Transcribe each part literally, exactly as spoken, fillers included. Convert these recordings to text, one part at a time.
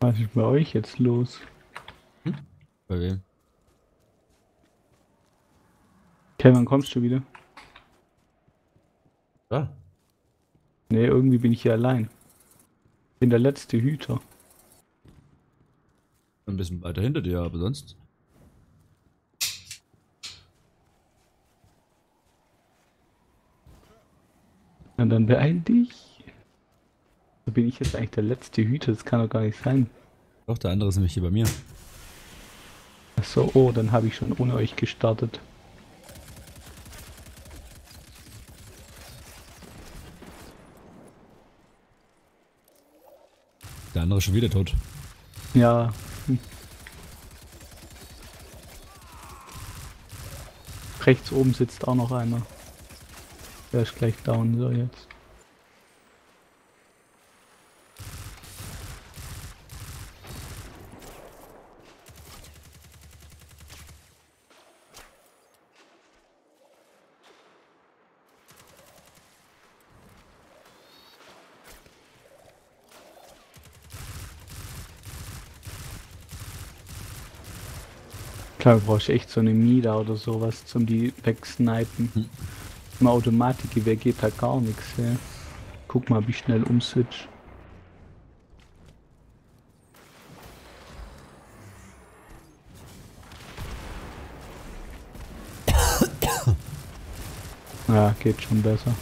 Was ist bei euch jetzt los? Hm? Bei wem? Kevin, wann kommst du wieder? Ah. Ne, irgendwie bin ich hier allein. Bin der letzte Hüter. Ein bisschen weiter hinter dir, aber sonst. Na dann beeil dich. Da bin ich jetzt eigentlich der letzte Hüter, das kann doch gar nicht sein. Doch, der andere ist nämlich hier bei mir. Achso, oh, dann habe ich schon ohne euch gestartet. Der andere ist schon wieder tot. Ja. Hm. Rechts oben sitzt auch noch einer. Der ist gleich down, so jetzt. Klar, du brauchst echt so eine Mida oder sowas zum die wegsnipen. Hm. Mal Automatikgewehr geht da gar nichts, ja. Guck mal, wie schnell umswitch. Ja, geht schon besser.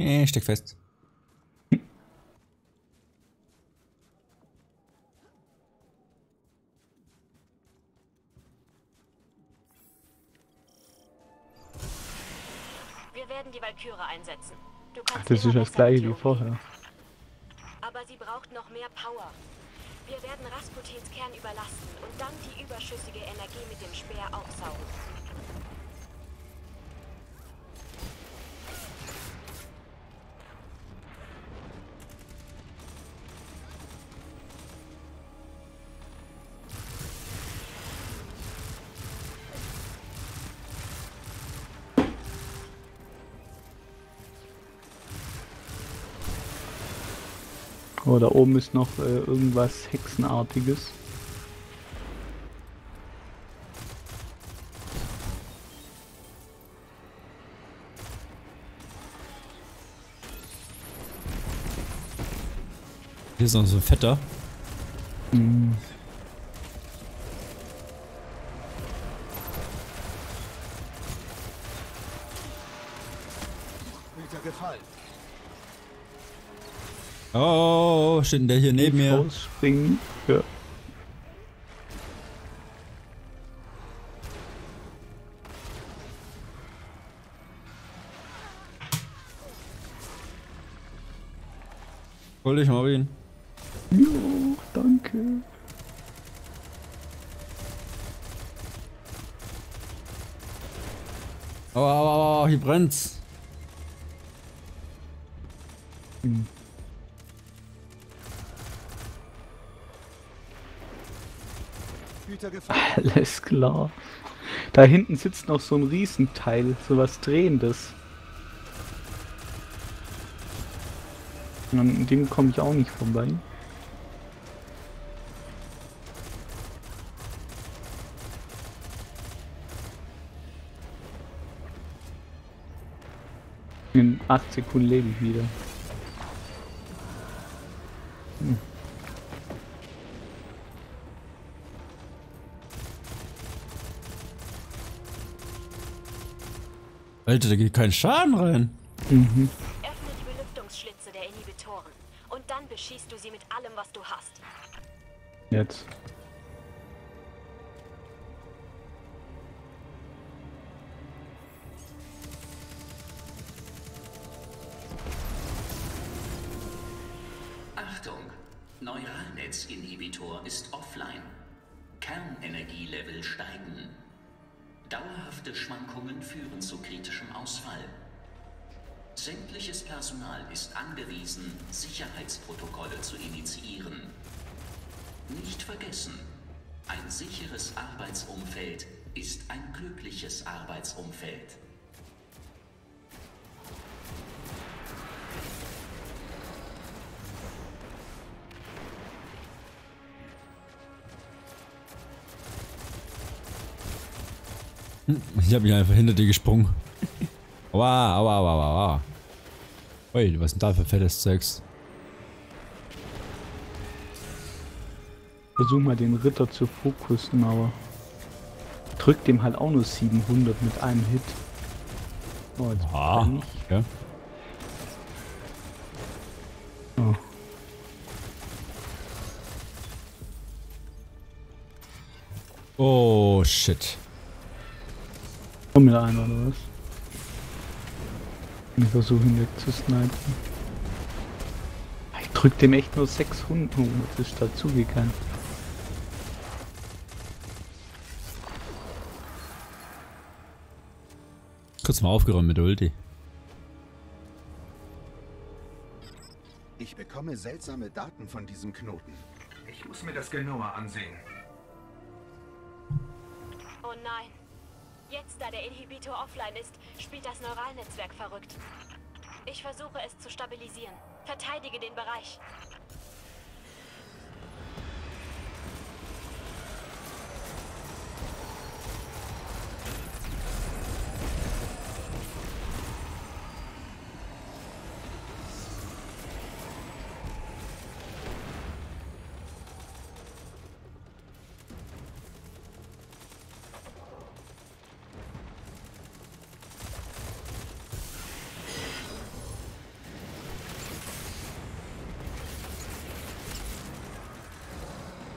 Ich steck fest. Wir werden die Walküre einsetzen. Du kannst Ach, das ist das gleiche wie vorher. Aber sie braucht noch mehr Power. Wir werden Rasputins Kern überlasten und dann die überschüssige Energie mit dem Speer aufsaugen. Oh, da oben ist noch äh, irgendwas Hexenartiges. Hier ist noch so ein fetter. Mm. Guter Gefallen. Oh, steht der hier neben mir? Rausspringen. Ja. Hol dich, Marvin. Jo, danke. Oh, oh, oh, hier brennt's. Hm. Alles klar. Da hinten sitzt noch so ein Riesenteil, sowas Drehendes. Und an dem komme ich auch nicht vorbei. In acht Sekunden lebe ich wieder. Hm. Alter, da geht kein Schaden rein. Mhm. Öffne die Belüftungsschlitze der Inhibitoren und dann beschießt du sie mit allem, was du hast. Jetzt. Achtung! Neuralnetz-Inhibitor ist offline. Kernenergielevel steigen. Dauerhafte Schwankungen führen zu kritischem Ausfall. Sämtliches Personal ist angewiesen, Sicherheitsprotokolle zu initiieren. Nicht vergessen, ein sicheres Arbeitsumfeld ist ein glückliches Arbeitsumfeld. Ich habe mich einfach hinter dir gesprungen. Aua, aua, aua, aua. Ui, was ist denn da für fettes Zeugs? Versuch mal den Ritter zu fokussen, aber drück dem halt auch nur siebenhundert mit einem Hit. Oh, jetzt ah, bin ich. Ja. Oh. Oh, shit. Komm mit einer oder was? Ich versuche ihn weg zu snipen. Ich drück dem echt nur sechshundert. Oh, das ist dazugegangen. Kurz mal aufgeräumt mit der Ulti. Ich bekomme seltsame Daten von diesem Knoten. Ich muss mir das genauer ansehen. Oh nein. Jetzt, da der Inhibitor offline ist, spielt das Neuralnetzwerk verrückt. Ich versuche es zu stabilisieren. Verteidige den Bereich.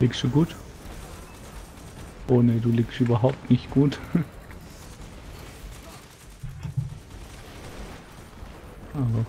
Liegst du gut? Oh ne, du liegst überhaupt nicht gut. Aber.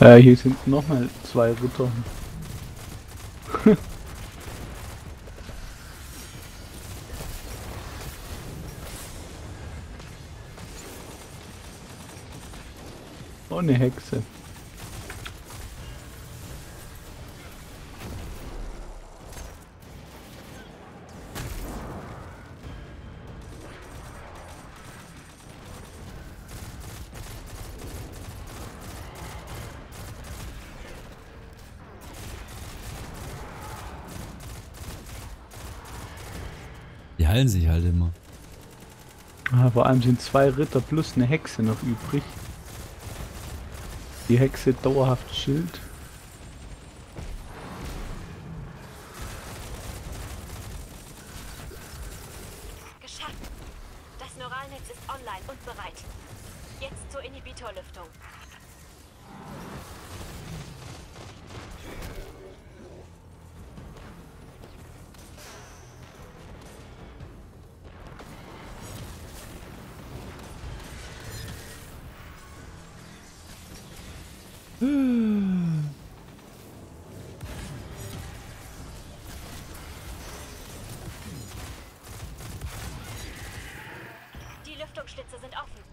Äh, hier sind nochmal zwei Ritter. Oh, eine Hexe. Heilen sich halt immer. Ah, vor allem sind zwei Ritter plus eine Hexe noch übrig. Die Hexe dauerhaft Schild. Geschafft. Das Neuralnetz ist online und bereit. Jetzt zur Inhibitorlüftung. Schlitze sind offen.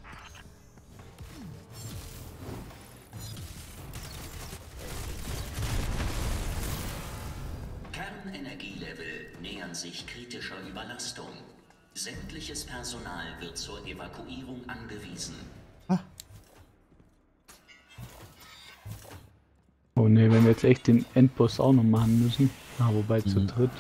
Kernenergielevel nähern sich kritischer Überlastung. Sämtliches Personal wird zur Evakuierung angewiesen. Ah. Oh ne, wenn wir jetzt echt den Endboss auch noch machen müssen. Ah, wobei mhm. zu dritt.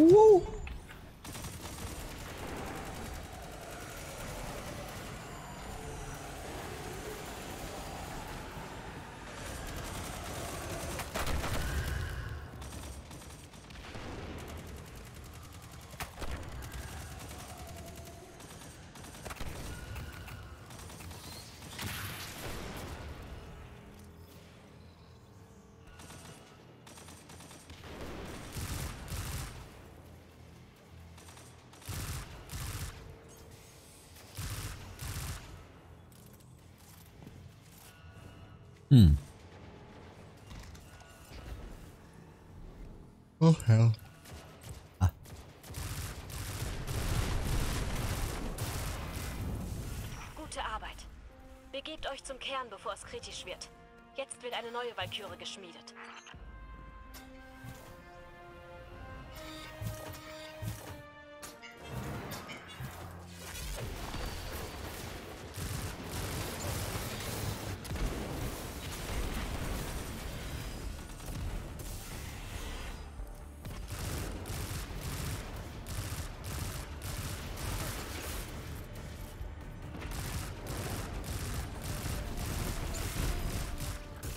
Wow. Hm. Oh Herr. Ah. Gute Arbeit. Begebt euch zum Kern, bevor es kritisch wird. Jetzt wird eine neue Walküre geschmiedet.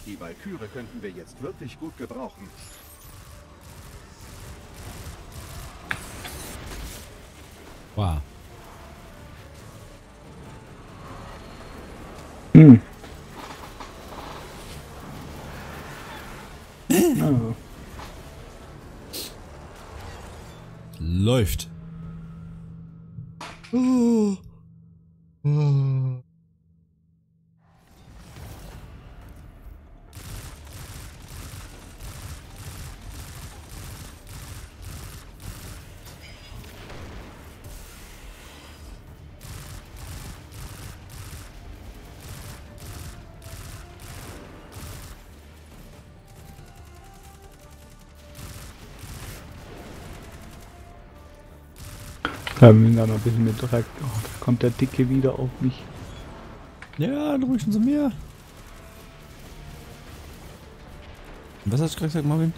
Die Walküre könnten wir jetzt wirklich gut gebrauchen. Wow. Hm. Oh. Läuft. Oh. Oh. Ähm, da noch ein bisschen mit Dreck. Oh, da kommt der Dicke wieder auf mich. Ja, dann rutschen sie mir. Was hast du gerade gesagt, Marvin?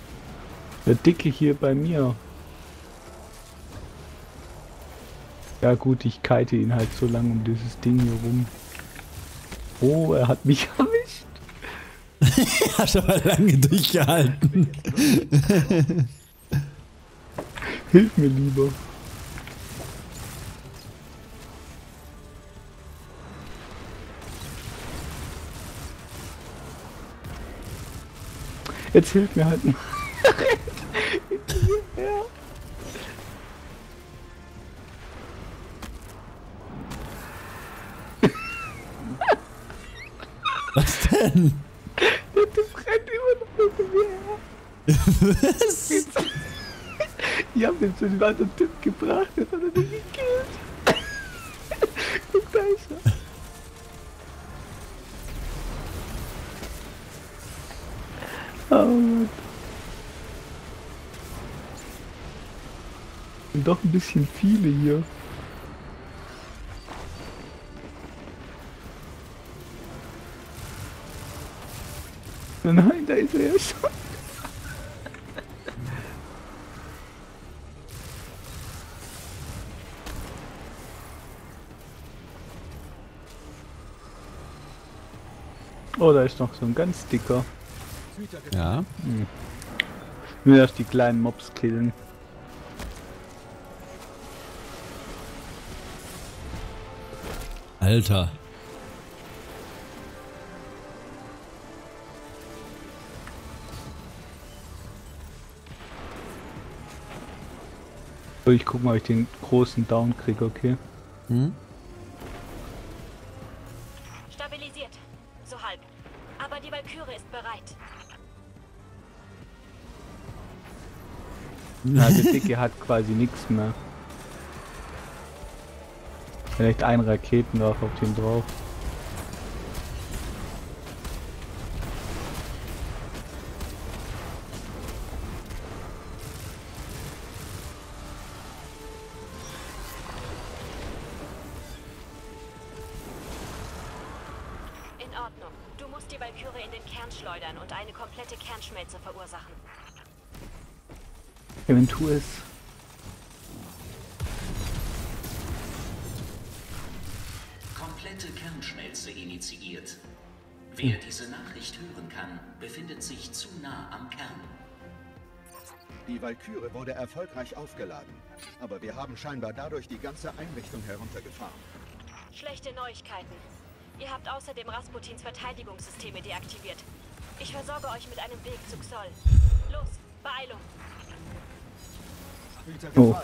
Der Dicke hier bei mir. Ja gut, ich kite ihn halt so lange um dieses Ding hier rum. Oh, er hat mich erwischt. Er hat aber lange durchgehalten. Hilf mir lieber. Jetzt hilft mir halt mal. Was denn? Das rennt immer noch hinter mir her. Was? Ich hab jetzt einen weiteren Tipp gebracht, jetzt hat er mich gekillt. Guck da ist er. Sind doch ein bisschen viele hier. Nein, da ist er ja schon. Oh, da ist noch so ein ganz dicker. Ja. Hm. Nur erst die kleinen Mobs killen. Alter. Ich guck mal, ob ich den großen Down kriege, okay? Hm? Stabilisiert. So halb. Aber die Walküre ist bereit. Na, der Dicke hat quasi nichts mehr. Vielleicht ein Raketenwerfer auf den drauf. In Ordnung. Du musst die Walküre in den Kern schleudern und eine komplette Kernschmelze verursachen. Eventuell. komplette Kernschmelze initiiert. Wer diese Nachricht hören kann, befindet sich zu nah am Kern. Die Walküre wurde erfolgreich aufgeladen, aber wir haben scheinbar dadurch die ganze Einrichtung heruntergefahren. Schlechte Neuigkeiten. Ihr habt außerdem Rasputins Verteidigungssysteme deaktiviert. Ich versorge euch mit einem Weg zu Xol. Los, Beeilung! Oh.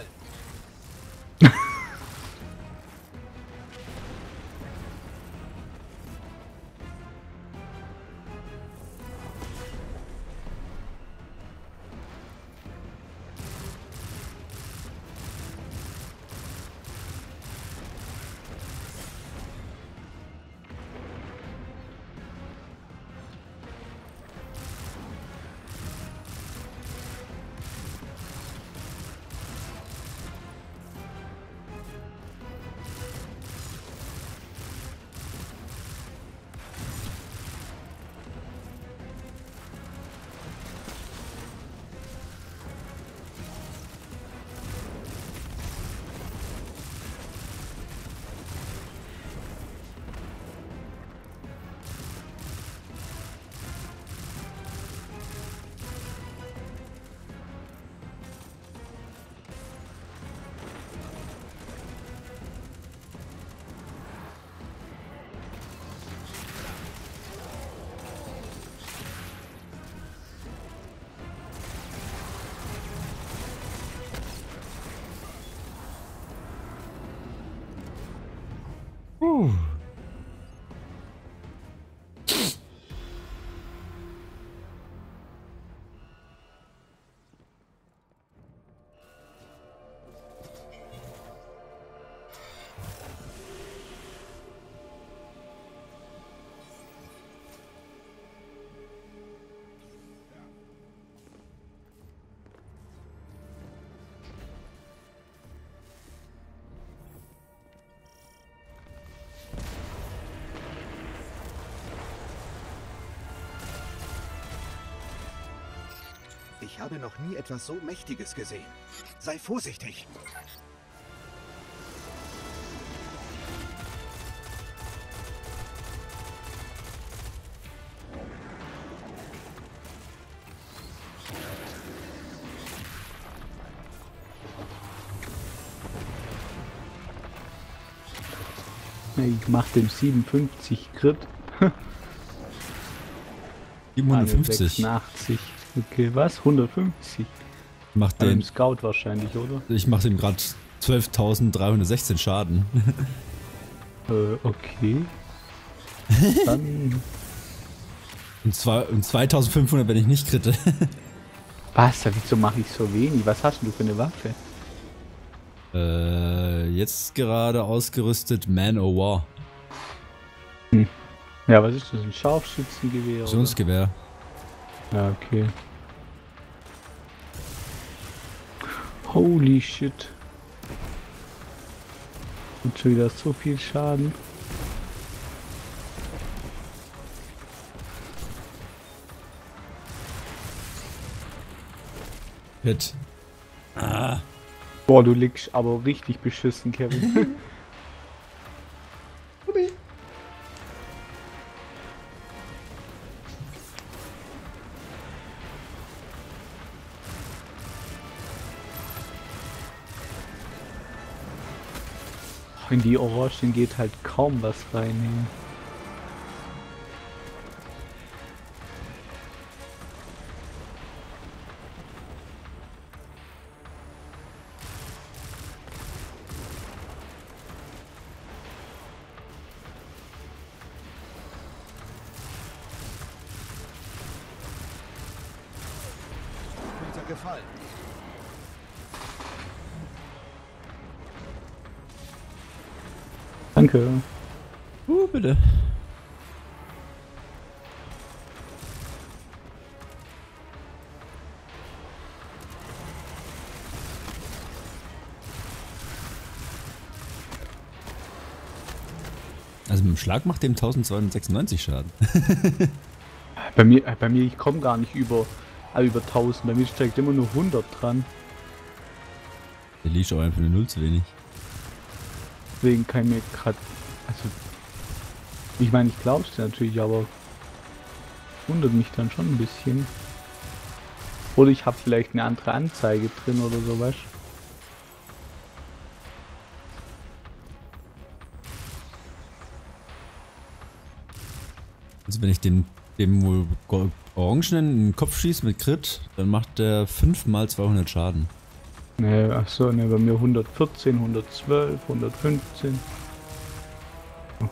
Ooh. Ich habe noch nie etwas so Mächtiges gesehen. Sei vorsichtig! Ich mache dem siebenundfünfzig Crit. siebenhundertfünfzig? sechsundachtzig. Okay, was? hundertfünfzig? Macht den Scout wahrscheinlich, oder? Ich mache dem gerade zwölftausenddreihundertsechzehn Schaden. äh, okay. Dann... Und zwar um zweitausendfünfhundert, wenn ich nicht kritte. Was? Wieso mache ich so wenig? Was hast du für eine Waffe? Äh, jetzt gerade ausgerüstet Man o War. Hm. Ja, was ist das? Ein Scharfschützengewehr? Visionsgewehr. Ja, okay. Holy shit. Und schon wieder so viel Schaden. Hit. Ah. Boah, du liegst aber richtig beschissen, Kevin. In die Orangen geht halt kaum was rein. Guter Gefallen. Danke. Uh, bitte. Also mit dem Schlag macht dem eintausendzweihundertsechsundneunzig Schaden. bei mir, bei mir, ich komme gar nicht über, über tausend. Bei mir steigt immer nur hundert dran. Der liegt auch einfach eine Null zu wenig. Deswegen kann ich mir gerade, also Ich meine, ich glaube es dir natürlich, aber wundert mich dann schon ein bisschen. Oder ich habe vielleicht eine andere Anzeige drin oder sowas. Also wenn ich dem, dem Orangenen in den Kopf schieße mit Crit, dann macht der fünf mal zweihundert Schaden. Ne, achso, ne, bei mir hundertvierzehn, hundertzwölf, hundertfünfzehn. Oh.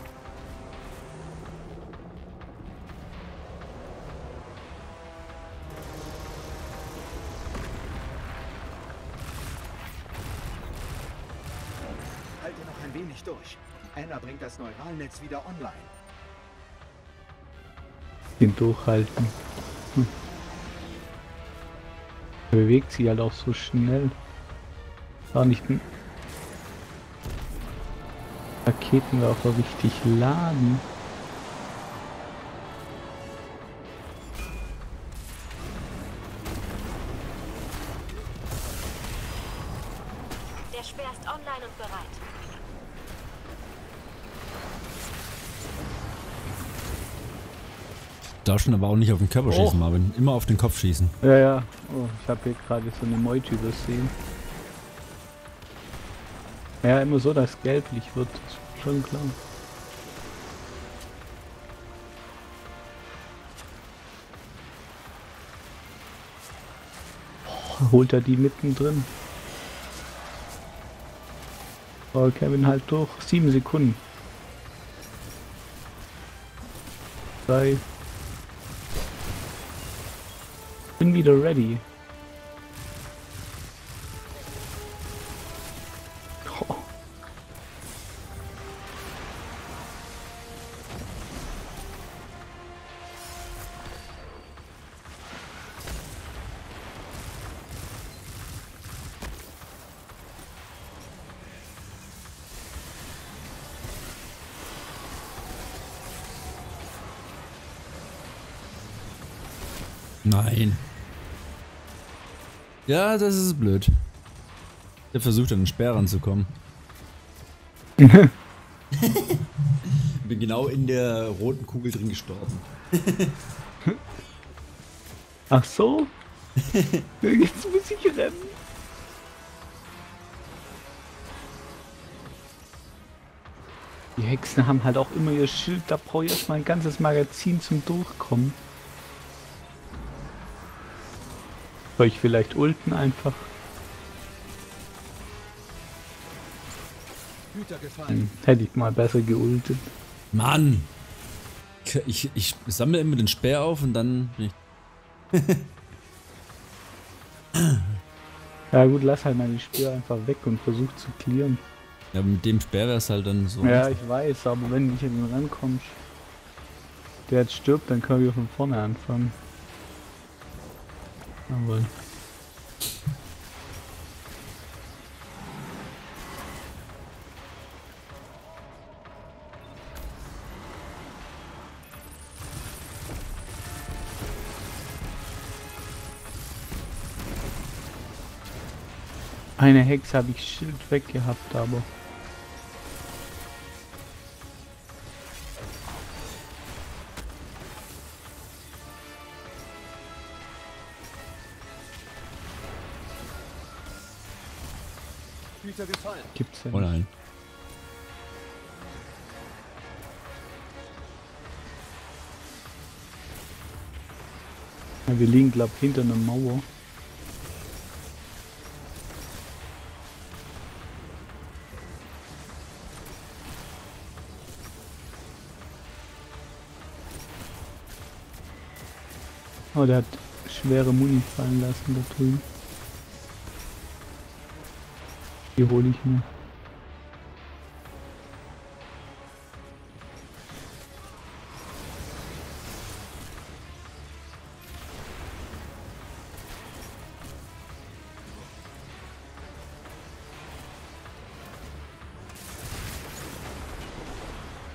Halte noch ein wenig durch. Anna bringt das Neuralnetz wieder online. Den durchhalten. Hm. Bewegt sich halt auch so schnell. War nicht ein Raketenwerfer richtig laden. Der Speer ist online und bereit. Darf schon aber auch nicht auf den Körper oh. schießen, Marvin. Immer auf den Kopf schießen. Ja, ja. Oh, ich habe hier gerade so eine Meute übersehen. Ja, immer so, dass gelblich wird. Ist schon klar. Oh, holt er die mittendrin? Oh, Kevin halt durch. Sieben Sekunden. Drei. Bin wieder ready. Oh. Nein. Ja, das ist blöd. Der versucht an den Speer ranzukommen. Bin genau in der roten Kugel drin gestorben. Ach so? Jetzt muss ich rennen. Die Hexen haben halt auch immer ihr Schild, da brauche ich erstmal ein ganzes Magazin zum Durchkommen. Soll ich vielleicht ulten einfach? Hm, hätte ich mal besser geultet. Mann! Ich, ich sammle immer den Speer auf und dann... ja gut, lass halt mal die Speer einfach weg und versuch zu clearen. Ja, mit dem Speer wär's halt dann so... Ja, ich weiß, aber wenn ich an den rankomme, der jetzt stirbt, dann können wir von vorne anfangen. Jawohl. Eine Hexe habe ich Schild weggehabt, aber... Gibt's denn? Oh nein. Ja, wir liegen, glaube ich, hinter einer Mauer. Oh, der hat schwere Muni fallen lassen da drüben. Die hole ich mir.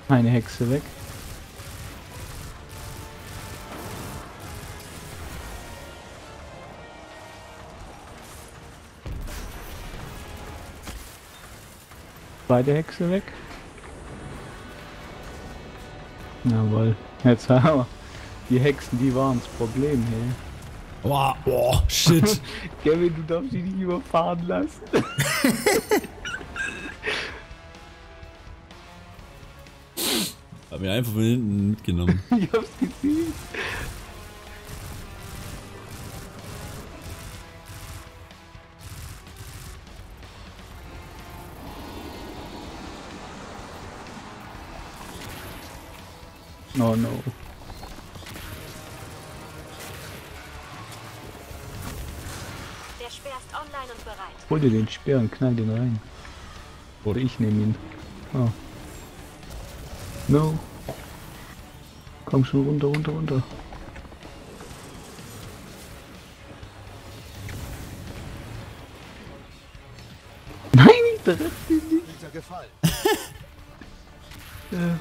Eine Hexe weg. Beide Hexe weg. Jawohl. Jetzt haben wir. Die Hexen, die waren das Problem, hey. Boah, oh, shit. Kevin, du darfst dich nicht überfahren lassen. Hab mir einfach von hinten mitgenommen. Ich hab's gesehen. Oh no. Der Speer ist online und bereit. Hol dir den Speer und knall den rein. Oder ich nehme ihn. Oh. No. Komm schon runter, runter, runter. Nein, ich treffe ihn nicht. äh.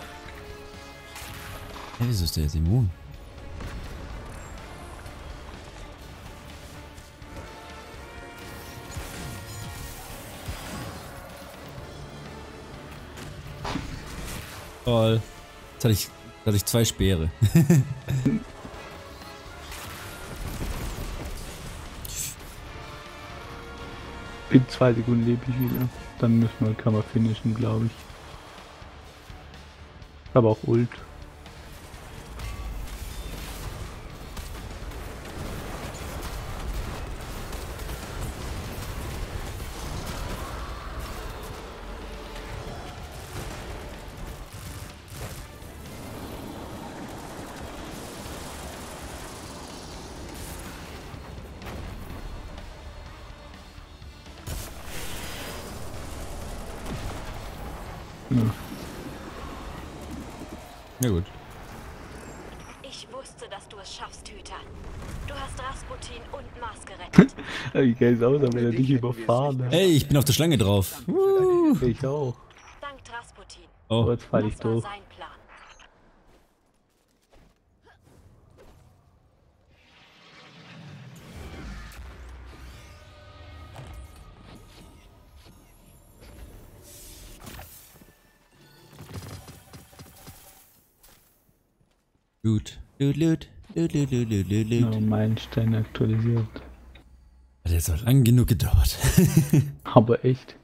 Hey, wieso ist der jetzt immun? Toll. Jetzt hatte ich, jetzt hatte ich zwei Speere. In zwei Sekunden lebe ich wieder. Dann müssen wir, kann man finishen, glaube ich. Aber auch Ult. Ja. Ja gut. Ich wusste, dass du es schaffst, Hüter. Du hast Rasputin und Mars gerettet. Wie geil ist aus, wenn er dich überfahren hat. Ey, ich bin auf der Schlange drauf. Uh. Ich auch. Dank Rasputin. Oh, jetzt falle ich doof. Loot, loot, loot, loot, loot, loot, loot, loot, loot. Oh, Meilenstein aktualisiert. Hat jetzt auch lang genug gedauert. Aber echt.